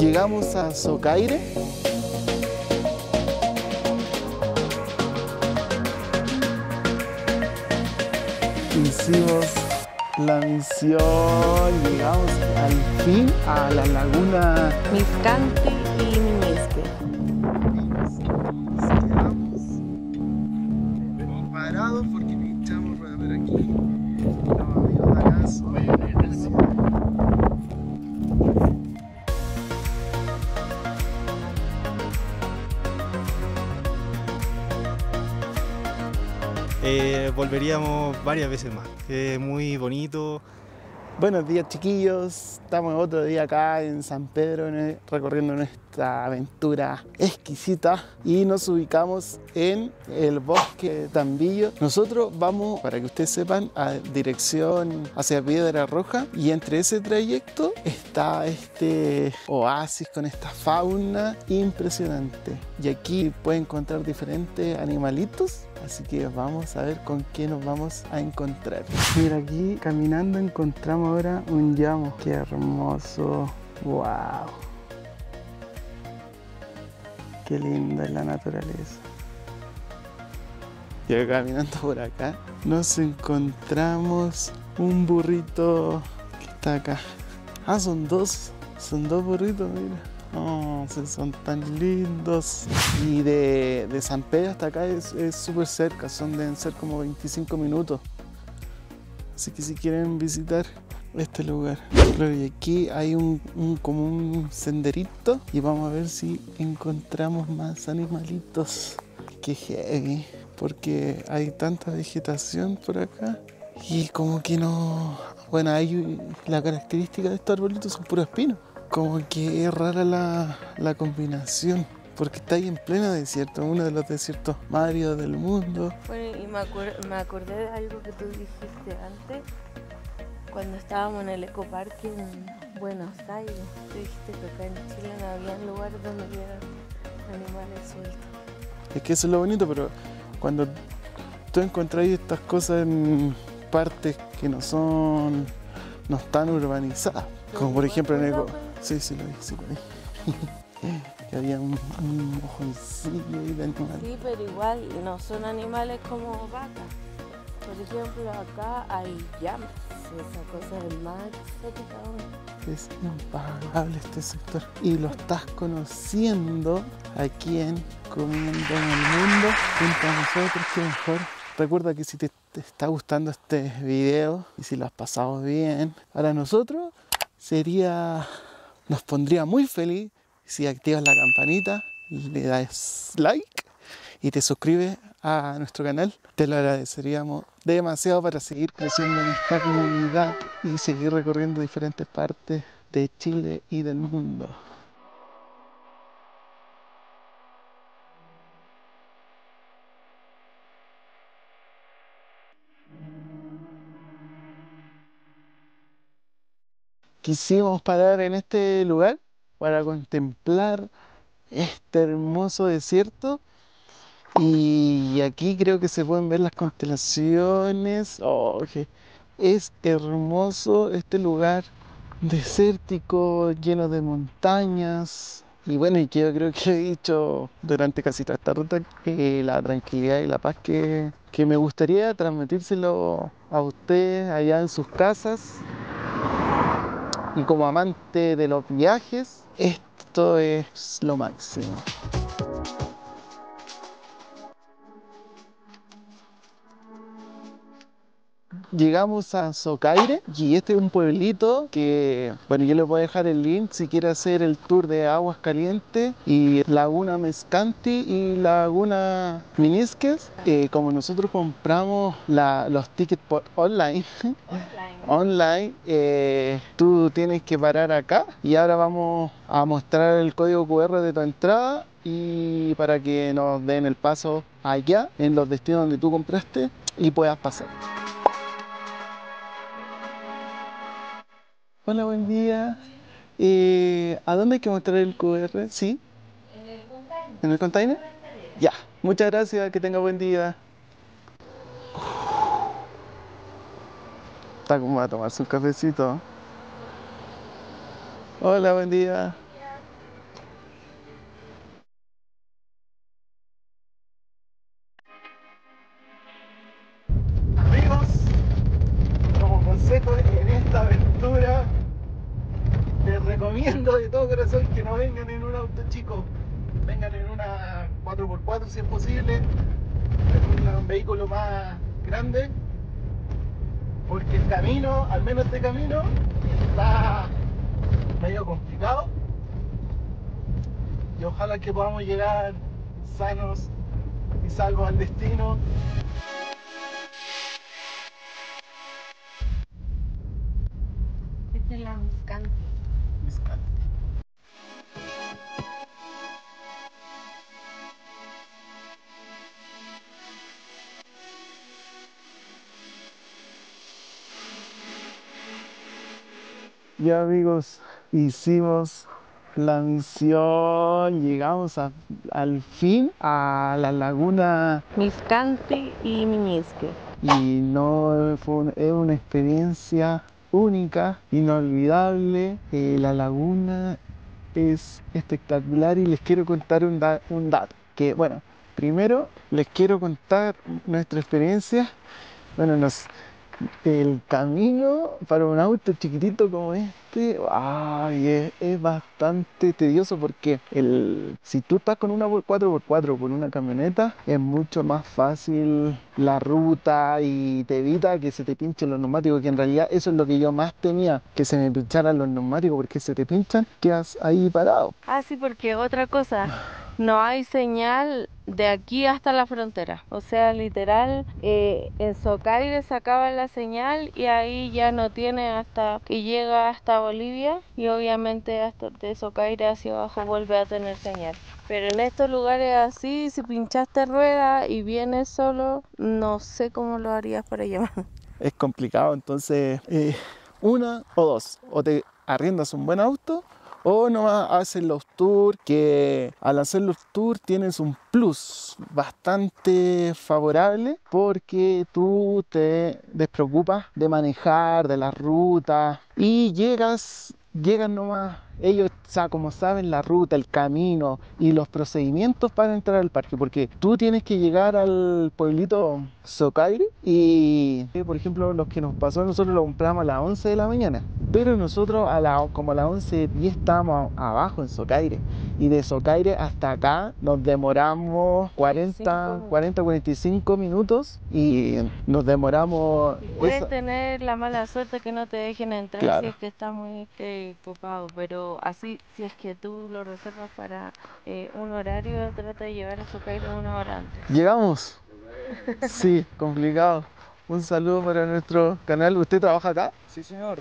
Llegamos a Socaire. Hicimos la misión, llegamos al fin a la laguna Miscanti y Miñiques. Nos quedamos parados porque pinchamos ruedas por aquí. Los amigos de acá son volveríamos varias veces más, es muy bonito. Buenos días chiquillos, estamos otro día acá en San Pedro recorriendo nuestra aventura exquisita y nos ubicamos en el bosque Tambillo. Nosotros vamos, para que ustedes sepan, a dirección hacia Piedra Roja y entre ese trayecto está este oasis con esta fauna impresionante. Y aquí pueden encontrar diferentes animalitos. Así que vamos a ver con qué nos vamos a encontrar. Mira, aquí caminando encontramos ahora un llamo. ¡Qué hermoso! ¡Wow! ¡Qué linda es la naturaleza! Y caminando por acá nos encontramos un burrito que está acá. Ah, son dos burritos, mira. Oh, son tan lindos. Y de San Pedro hasta acá es súper cerca, deben ser como 25 minutos. Así que si quieren visitar este lugar. Y aquí hay como un senderito y vamos a ver si encontramos más animalitos. Qué heavy, porque hay tanta vegetación por acá y como que no... Bueno, la característica de estos arbolitos son puros espinos. Como que es rara la combinación, porque está ahí en pleno desierto, uno de los desiertos más áridos del mundo. Bueno, y me acordé de algo que tú dijiste antes, cuando estábamos en el Ecopark en Buenos Aires. Tú dijiste que acá en Chile no había lugares donde hubieran animales sueltos. Es que eso es lo bonito, pero cuando tú encontrás estas cosas en partes que no están urbanizadas, como por ejemplo en el Ecopark. Sí, lo vi, que había un mojoncillo y de animales. Sí, pero igual no son animales como vacas. Por ejemplo, acá hay llamas, esa cosa del mar exótica. Es impagable este sector. Y lo estás conociendo aquí en Comiéndome al Mundo, junto a nosotros, que mejor. Recuerda que si te está gustando este video y si lo has pasado bien, para nosotros nos pondría muy feliz si activas la campanita, le das like y te suscribes a nuestro canal. Te lo agradeceríamos demasiado para seguir creciendo en esta comunidad y seguir recorriendo diferentes partes de Chile y del mundo. Quisimos parar en este lugar para contemplar este hermoso desierto y aquí creo que se pueden ver las constelaciones. Oh, es hermoso este lugar desértico, lleno de montañas. Y bueno, y que yo creo que he dicho durante casi toda esta ruta que la tranquilidad y la paz que me gustaría transmitírselo a ustedes allá en sus casas. Y como amante de los viajes, esto es lo máximo. Llegamos a Socaire y este es un pueblito que, bueno, yo les voy a dejar el link si quieren hacer el tour de Aguas Calientes y Laguna Miscanti y Laguna Miñiques. Como nosotros compramos los tickets por online, tú tienes que parar acá y ahora vamos a mostrar el código QR de tu entrada y para que nos den el paso allá en los destinos donde tú compraste y puedas pasar. Hola, buen día. ¿A dónde hay que mostrar el QR? ¿Sí? En el container. ¿En el container? Ya. Muchas gracias, que tenga buen día. Está como a tomarse un cafecito. Hola, buen día. recomiendo de todo corazón que no vengan en un auto chico, vengan en una 4x4 si es posible, en un vehículo más grande, porque el camino, al menos este camino, está medio complicado y ojalá que podamos llegar sanos y salvos al destino. Esta es la Miscanti. Miscanti. Ya amigos, hicimos la misión, llegamos al fin a la laguna Miscanti y Miñiques. Y no es una experiencia única, inolvidable. La laguna es espectacular y les quiero contar un dato. Que bueno, primero les quiero contar nuestra experiencia. Bueno, el camino para un auto chiquitito como este, ay, es bastante tedioso porque si tú estás con una 4x4 con una camioneta, es mucho más fácil la ruta y te evita que se te pinchen los neumáticos, que en realidad eso es lo que yo más temía, que se me pincharan los neumáticos, porque se te pinchan, quedas ahí parado. Ah, sí, porque otra cosa, no hay señal de aquí hasta la frontera, o sea, literal, en Socaire se acaba la señal y ahí ya no tiene hasta que llega hasta Bolivia, y obviamente hasta de Socaire hacia abajo vuelve a tener señal. Pero en estos lugares así, si pinchaste rueda y vienes solo, no sé cómo lo harías para llevar. Es complicado, entonces una o dos, o te arriendas un buen auto, o nomás hacen los tours, que al hacer los tours tienes un plus bastante favorable porque tú te despreocupas de manejar, de la ruta y llegan nomás. Ellos, como saben, la ruta, el camino y los procedimientos para entrar al parque, porque tú tienes que llegar al pueblito Socaire y, por ejemplo, los que nos pasó, nosotros lo compramos a las 11 de la mañana, pero nosotros como a las 11:10 estábamos abajo en Socaire, y de Socaire hasta acá nos demoramos 40-45 minutos y nos demoramos. Puedes tener la mala suerte que no te dejen entrar, claro, si es que está muy ocupado, pero así, si es que tú lo reservas para un horario, trata de llevar a Socaire una hora antes. ¿Llegamos? Sí, complicado. Un saludo para nuestro canal. ¿Usted trabaja acá? Sí, señor.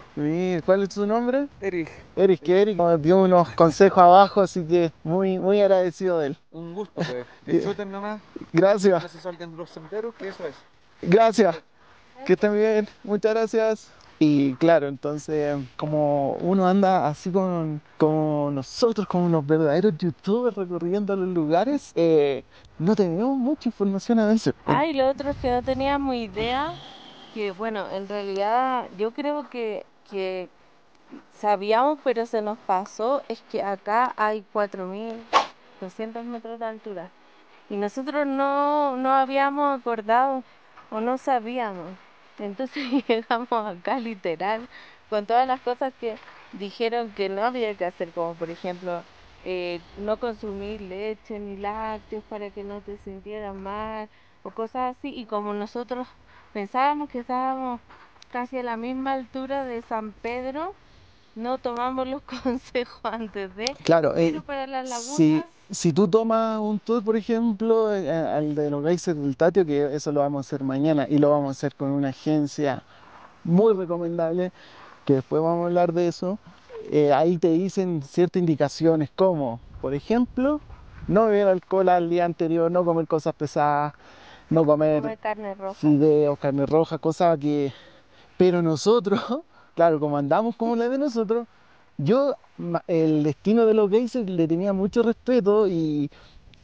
¿Cuál es su nombre? Eric. Eric, que Eric nos dio unos consejos abajo, así que muy, muy agradecido de él. Un gusto, pues. Disfruten nomás. Gracias. Gracias a los senderos, que eso es. Gracias. Que estén bien. Muchas gracias. Y claro, entonces, como uno anda así como nosotros, como unos verdaderos youtubers recorriendo los lugares, no teníamos mucha información a veces. Y lo otro es que no teníamos idea, que bueno, en realidad yo creo que sabíamos, pero se nos pasó, es que acá hay 4.200 metros de altura. Y nosotros no habíamos acordado o no sabíamos. Entonces llegamos acá literal con todas las cosas que dijeron que no había que hacer, como por ejemplo no consumir leche ni lácteos para que no te sintieras mal o cosas así, y como nosotros pensábamos que estábamos casi a la misma altura de San Pedro, no tomamos los consejos antes de... Claro, pero para las lagunas... Si tú tomas un tour, por ejemplo, al de los Geyser del Tatio, que eso lo vamos a hacer mañana y lo vamos a hacer con una agencia muy recomendable, que después vamos a hablar de eso, ahí te dicen ciertas indicaciones como, por ejemplo, no beber alcohol al día anterior, no comer cosas pesadas, no comer carne roja, fideos, carne roja, cosas que... Pero nosotros, claro, como andamos como la de nosotros, yo el destino de los Geysers le tenía mucho respeto y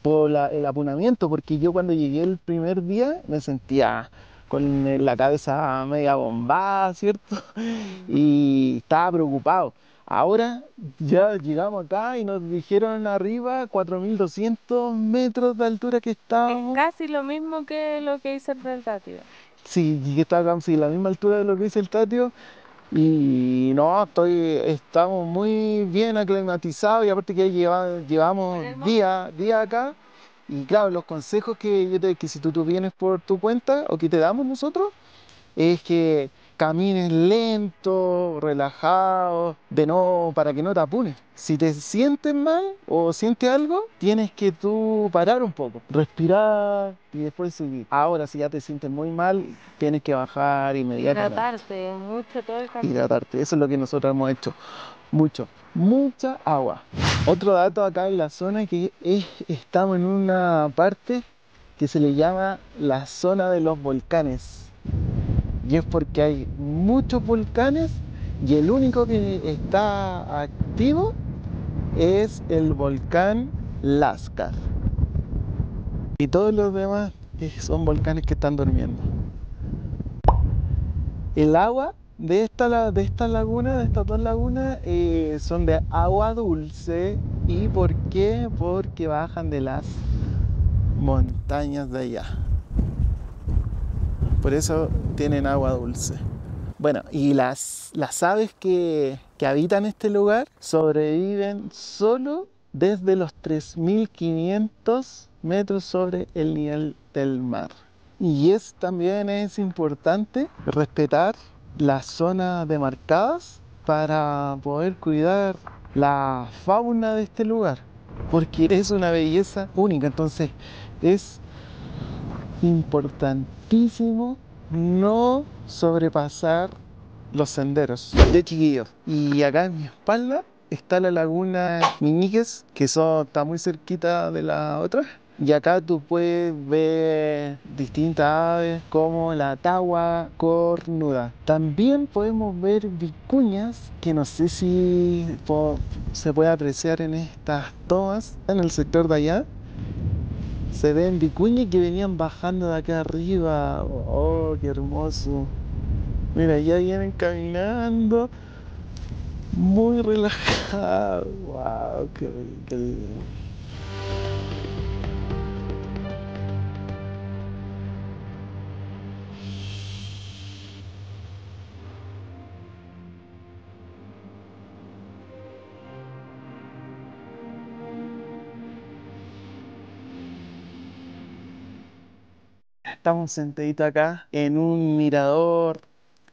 por el apunamiento, porque yo cuando llegué el primer día me sentía con la cabeza media bombada, ¿cierto? Y estaba preocupado. Ahora ya llegamos acá y nos dijeron arriba 4.200 metros de altura que estábamos. Es casi lo mismo que los Geysers del Tatio. Sí, que estaba casi a la misma altura de los Geysers del Tatio. Y no, estamos muy bien aclimatizados y aparte que llevamos día acá. Y claro, los consejos que yo te doy, que si tú vienes por tu cuenta o que te damos nosotros, es que camines lento, relajado, para que no te apunes. Si te sientes mal o sientes algo, tienes que tú parar un poco, respirar y después subir. Ahora, si ya te sientes muy mal, tienes que bajar inmediatamente. Hidratarte, mucho todo el camino. Hidratarte, eso es lo que nosotros hemos hecho. Mucha agua. Otro dato acá en la zona que estamos en una parte que se le llama la zona de los volcanes. Y es porque hay muchos volcanes y el único que está activo es el volcán Láscar. Y todos los demás son volcanes que están durmiendo. El agua de estas dos lagunas son de agua dulce. ¿Y por qué? Porque bajan de las montañas de allá. Por eso tienen agua dulce. Bueno, y las aves que habitan este lugar sobreviven solo desde los 3.500 metros sobre el nivel del mar. Y también es importante respetar las zonas demarcadas para poder cuidar la fauna de este lugar, porque es una belleza única. Entonces es importantísimo no sobrepasar los senderos. De chiquillos, y acá en mi espalda está la laguna Miñiques, que está muy cerquita de la otra. Y acá tú puedes ver distintas aves como la tagua cornuda. También podemos ver vicuñas, que no sé si se puede apreciar en estas tomas. En el sector de allá se ven vicuñas que venían bajando de acá arriba. ¡Oh, qué hermoso! Mira, ya vienen caminando muy relajados. ¡Wow! ¡Qué lindo! Estamos sentaditos acá en un mirador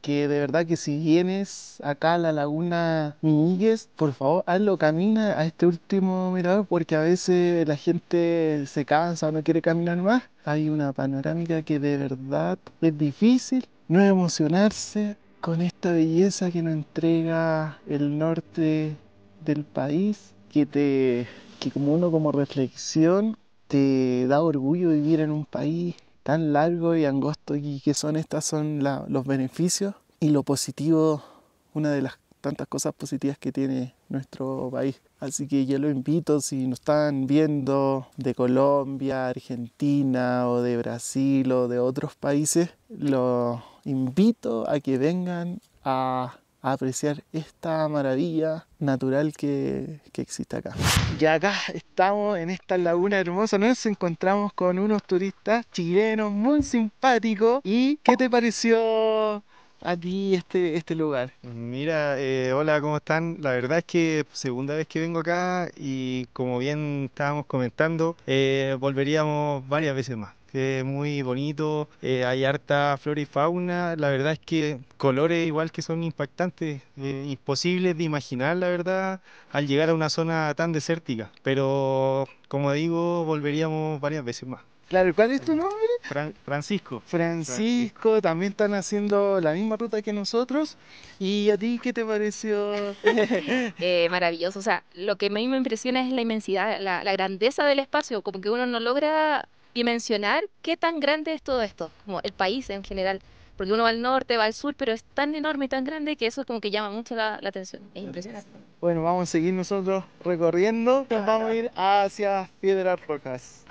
que de verdad que si vienes acá a la laguna Miñiques, por favor hazlo, camina a este último mirador, porque a veces la gente se cansa o no quiere caminar más. Hay una panorámica que de verdad es difícil no emocionarse con esta belleza que nos entrega el norte del país, que como uno como reflexión te da orgullo vivir en un país tan largo y angosto, y que son los beneficios y lo positivo, una de las tantas cosas positivas que tiene nuestro país. Así que yo lo invito, si nos están viendo de Colombia, Argentina o de Brasil o de otros países, los invito a que vengan a apreciar esta maravilla natural que existe acá. Y acá estamos en esta laguna hermosa, nos encontramos con unos turistas chilenos muy simpáticos. ¿Y qué te pareció a ti este lugar? Mira, hola, ¿cómo están? La verdad es que segunda vez que vengo acá y como bien estábamos comentando, volveríamos varias veces más. Es muy bonito, hay harta flora y fauna, la verdad es que colores igual que son impactantes, imposibles de imaginar la verdad al llegar a una zona tan desértica, pero como digo, volveríamos varias veces más. Claro, ¿cuál es tu nombre? Francisco, también están haciendo la misma ruta que nosotros. ¿Y a ti qué te pareció? Maravilloso, o sea, lo que a mí me impresiona es la inmensidad, la grandeza del espacio, como que uno no logra dimensionar qué tan grande es todo esto, como el país en general, porque uno va al norte, va al sur, pero es tan enorme y tan grande que eso es como que llama mucho la atención, es impresionante. Bueno, vamos a seguir nosotros recorriendo, nos vamos a ir hacia Piedras Rojas.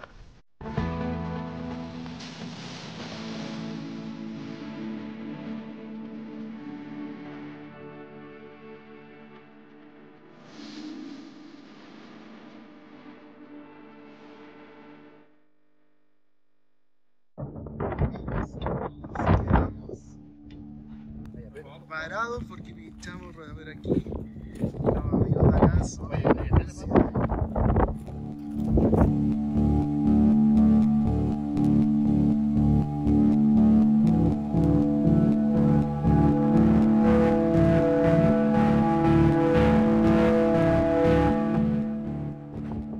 parados porque pinchamos a ver aquí. Los amigos de acá son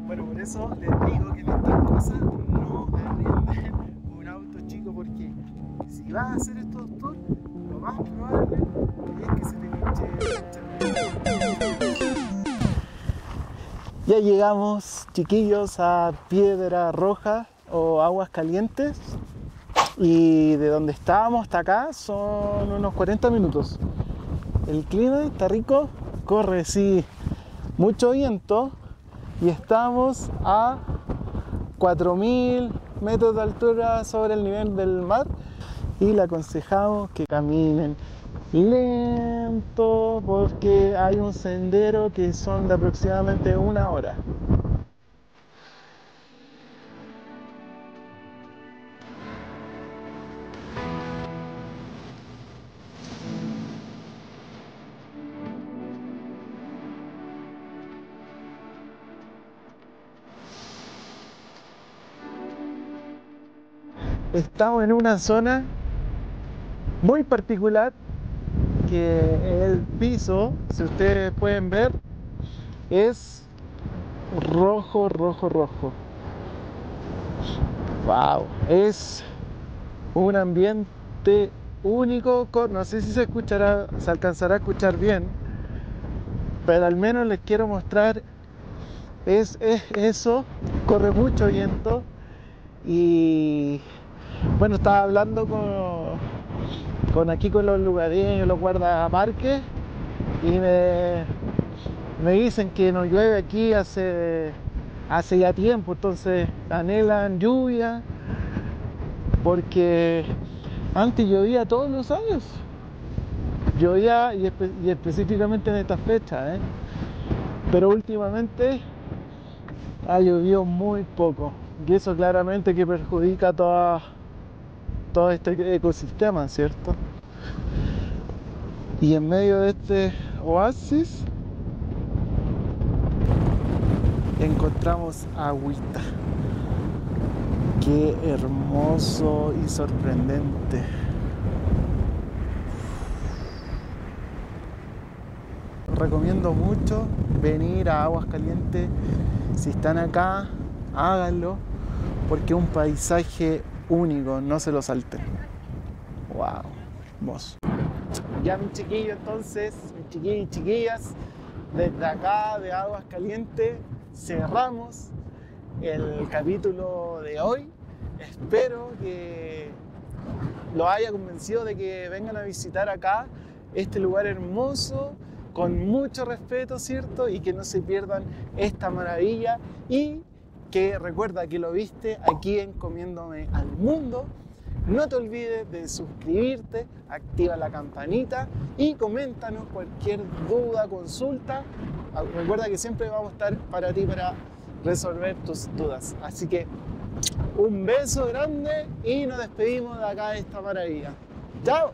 bueno, por eso les digo que en estas cosas no arrienden un auto chico, porque si vas a hacer estos tours, lo más probable es que se te pinche. Ya llegamos, chiquillos, a Piedra Roja o Aguas Calientes, y de donde estábamos hasta acá son unos 40 minutos. El clima está rico, corre sí mucho viento, y estamos a 4000 metros de altura sobre el nivel del mar, y le aconsejamos que caminen lento porque hay un sendero que son de aproximadamente una hora. Estamos en una zona muy particular, que el piso, si ustedes pueden ver, es rojo, rojo, rojo. Wow, es un ambiente único. No sé si se escuchará, se alcanzará a escuchar bien, pero al menos les quiero mostrar es eso. Corre mucho viento y bueno, estaba hablando con los lugareños, los guardaparques, y me dicen que no llueve aquí hace ya tiempo, entonces anhelan lluvia porque antes llovía todos los años, llovía y específicamente en estas fechas, pero últimamente ha llovido muy poco, y eso claramente que perjudica a todo este ecosistema, ¿cierto? Y en medio de este oasis encontramos agüita. Qué hermoso y sorprendente. Recomiendo mucho venir a Aguas Calientes. Si están acá, háganlo, porque es un paisaje único, no se lo salten. Wow, hermoso. Ya, mis chiquillos, entonces, mis chiquillos y chiquillas, desde acá de Aguas Calientes cerramos el capítulo de hoy. Espero que los haya convencido de que vengan a visitar acá este lugar hermoso, con mucho respeto, ¿cierto? Y que no se pierdan esta maravilla, y que recuerda que lo viste aquí en Comiéndome al Mundo. No te olvides de suscribirte, activa la campanita y coméntanos cualquier duda, consulta. Recuerda que siempre vamos a estar para ti, para resolver tus dudas. Así que un beso grande y nos despedimos de acá de esta maravilla. ¡Chao!